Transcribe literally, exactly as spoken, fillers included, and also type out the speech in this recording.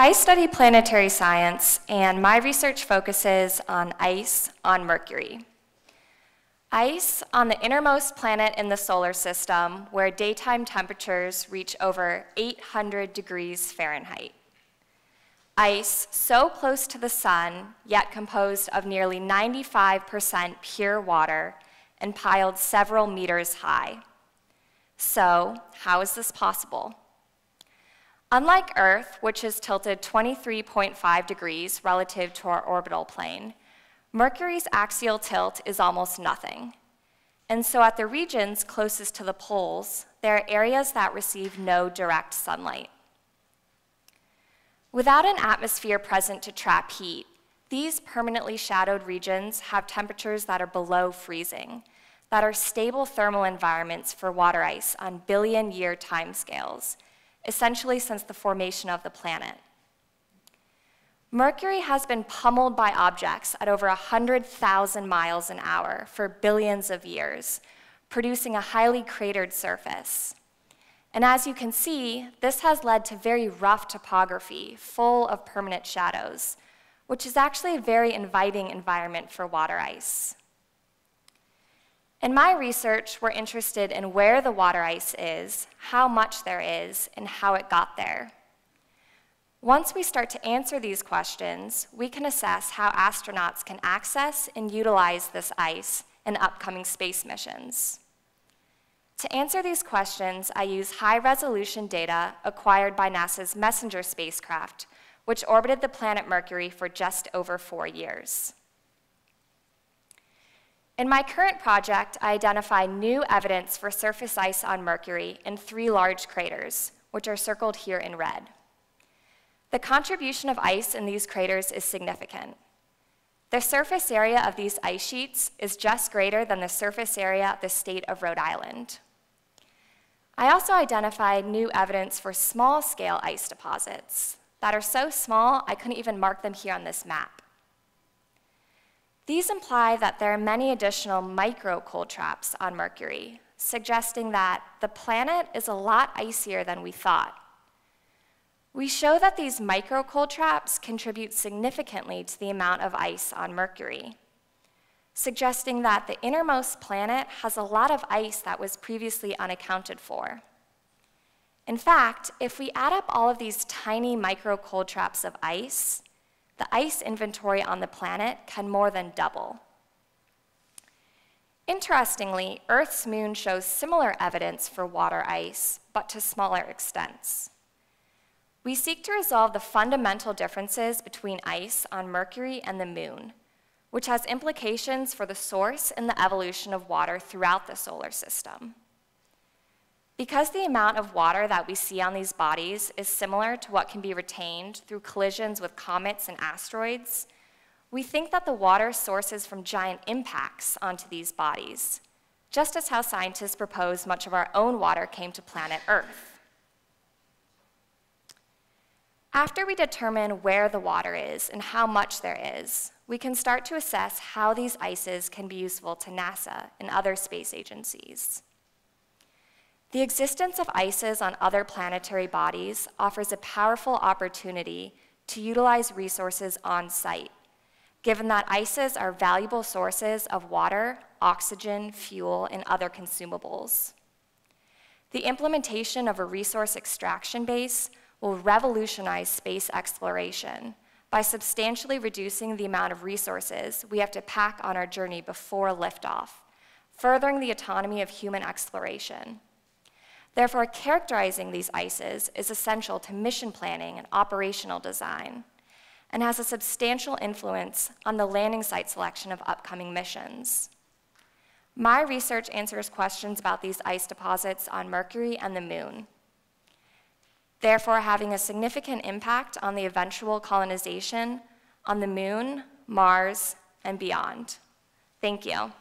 I study planetary science, and my research focuses on ice on Mercury. Ice on the innermost planet in the solar system, where daytime temperatures reach over eight hundred degrees Fahrenheit. Ice so close to the sun, yet composed of nearly ninety-five percent pure water and piled several meters high. So, how is this possible? Unlike Earth, which is tilted twenty-three point five degrees relative to our orbital plane, Mercury's axial tilt is almost nothing. And so at the regions closest to the poles, there are areas that receive no direct sunlight. Without an atmosphere present to trap heat, these permanently shadowed regions have temperatures that are below freezing, that are stable thermal environments for water ice on billion-year timescales, essentially since the formation of the planet. Mercury has been pummeled by objects at over one hundred thousand miles an hour for billions of years, producing a highly cratered surface. And as you can see, this has led to very rough topography, full of permanent shadows, which is actually a very inviting environment for water ice. In my research, we're interested in where the water ice is, how much there is, and how it got there. Once we start to answer these questions, we can assess how astronauts can access and utilize this ice in upcoming space missions. To answer these questions, I use high-resolution data acquired by NASA's Messenger spacecraft, which orbited the planet Mercury for just over four years. In my current project, I identify new evidence for surface ice on Mercury in three large craters, which are circled here in red. The contribution of ice in these craters is significant. The surface area of these ice sheets is just greater than the surface area of the state of Rhode Island. I also identified new evidence for small-scale ice deposits that are so small I couldn't even mark them here on this map. These imply that there are many additional micro-cold traps on Mercury, suggesting that the planet is a lot icier than we thought. We show that these micro-cold traps contribute significantly to the amount of ice on Mercury, suggesting that the innermost planet has a lot of ice that was previously unaccounted for. In fact, if we add up all of these tiny micro-cold traps of ice, the ice inventory on the planet can more than double. Interestingly, Earth's moon shows similar evidence for water ice, but to smaller extents. We seek to resolve the fundamental differences between ice on Mercury and the Moon, which has implications for the source and the evolution of water throughout the solar system. Because the amount of water that we see on these bodies is similar to what can be retained through collisions with comets and asteroids, we think that the water sources from giant impacts onto these bodies, just as how scientists propose much of our own water came to planet Earth. After we determine where the water is and how much there is, we can start to assess how these ices can be useful to NASA and other space agencies. The existence of ices on other planetary bodies offers a powerful opportunity to utilize resources on site, given that ices are valuable sources of water, oxygen, fuel, and other consumables. The implementation of a resource extraction base will revolutionize space exploration by substantially reducing the amount of resources we have to pack on our journey before liftoff, furthering the autonomy of human exploration. Therefore, characterizing these ices is essential to mission planning and operational design, and has a substantial influence on the landing site selection of upcoming missions. My research answers questions about these ice deposits on Mercury and the Moon, therefore having a significant impact on the eventual colonization on the Moon, Mars, and beyond. Thank you.